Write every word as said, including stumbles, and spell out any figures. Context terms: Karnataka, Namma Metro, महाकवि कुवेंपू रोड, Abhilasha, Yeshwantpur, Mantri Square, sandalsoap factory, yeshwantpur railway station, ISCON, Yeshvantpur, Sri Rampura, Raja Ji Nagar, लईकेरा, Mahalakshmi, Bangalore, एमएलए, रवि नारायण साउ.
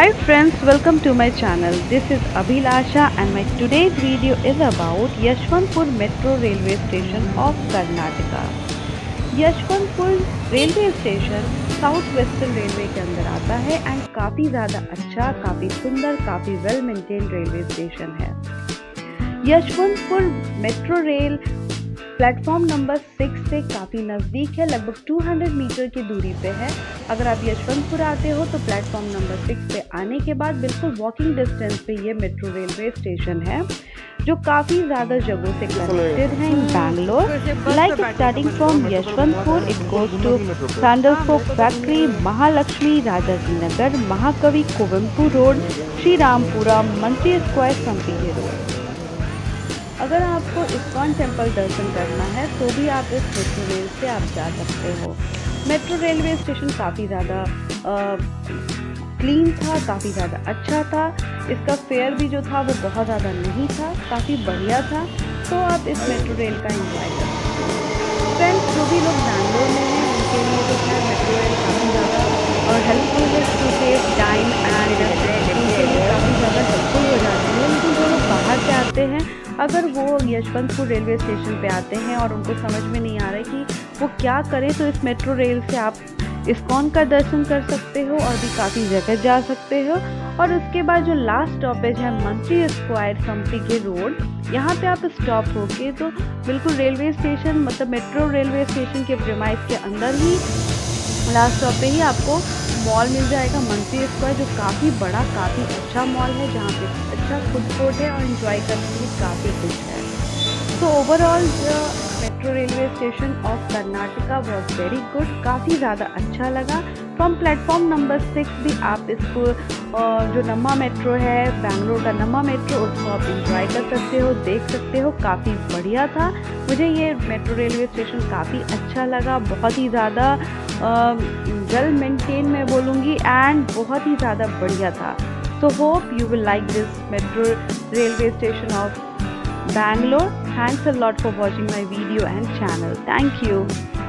Hi friends, welcome to my channel. This is Abhilasha and my today's video is about Yeshwantpur Metro Railway Station of Karnataka. Yeshwantpur Railway Station south western railway के अंदर आता है and काफ़ी ज़्यादा अच्छा, काफ़ी सुंदर, काफ़ी वेल मेंटेन रेलवे स्टेशन है। Yeshwantpur metro rail platform number six से काफ़ी नज़दीक है, लगभग दो सौ मीटर की दूरी पे है। अगर आप यशवंतपुर आते हो तो प्लेटफॉर्म नंबर सिक्स पे आने के बाद बिल्कुल वॉकिंग डिस्टेंस पे ये मेट्रो रेलवे स्टेशन है, जो काफ़ी ज़्यादा जगहों से कनेक्टेड है in Bangalore. Like starting from Yeshwantpur it goes to sandal soap factory, Mahalakshmi, Raja ji Nagar, महाकवि कुवेंपू रोड, Shri Rampura, मंत्री स्क्वायर, संपीय रोड। अगर आपको इस्कॉन टेम्पल दर्शन करना है तो भी आप इस मेट्रो रेल से आप जा सकते हो। मेट्रो रेलवे स्टेशन काफ़ी ज़्यादा क्लीन था, काफ़ी ज़्यादा अच्छा था। इसका फेयर भी जो था वो बहुत ज़्यादा नहीं था, काफ़ी बढ़िया था। तो आप इस मेट्रो रेल का एंजॉय कर सकते हो। फ्रेंड्स, जो भी लोग बैंगलोर में हैं उनके लिए तो क्या मेट्रो रेल काफ़ी ज़्यादा और हेल्पफुल है टू सेव टाइम एंड काफ़ी ज़्यादा हेल्पफुल हो जाती है। लेकिन जो लोग बाहर से आते हैं, अगर वो यशवंतपुर रेलवे स्टेशन पे आते हैं और उनको समझ में नहीं आ रहा है कि वो क्या करें, तो इस मेट्रो रेल से आप इस्कॉन का दर्शन कर सकते हो और भी काफ़ी जगह जा सकते हो। और उसके बाद जो लास्ट स्टॉपेज है मंत्री स्क्वायर, संपीगे रोड, यहाँ पे आप स्टॉप होके तो बिल्कुल रेलवे स्टेशन मतलब मेट्रो रेलवे स्टेशन के प्रीमाइस के अंदर ही लास्ट स्टॉप पे ही आपको मॉल मिल जाएगा मंत्री स्क्वायर, जो काफ़ी बड़ा, काफ़ी अच्छा मॉल है, जहाँ पे अच्छा फूड कोर्ट है और इन्जॉय करने के लिए काफ़ी कुछ है। तो overall metro railway station of Karnataka was very good, काफ़ी ज़्यादा अच्छा लगा। फ्रॉम प्लेटफॉर्म नंबर सिक्स भी आप इसको जो नम्मा मेट्रो है बेंगलोर का नम्मा मेट्रो, उसको आप इंजॉय कर सकते हो, देख सकते हो। काफ़ी बढ़िया था, मुझे ये मेट्रो रेलवे स्टेशन काफ़ी अच्छा लगा। बहुत ही ज़्यादा वेल मेंटेन मैं बोलूँगी एंड बहुत ही ज़्यादा बढ़िया था। So hope you will like this metro railway station of Bangalore. Thanks a lot for watching my video and channel. Thank you.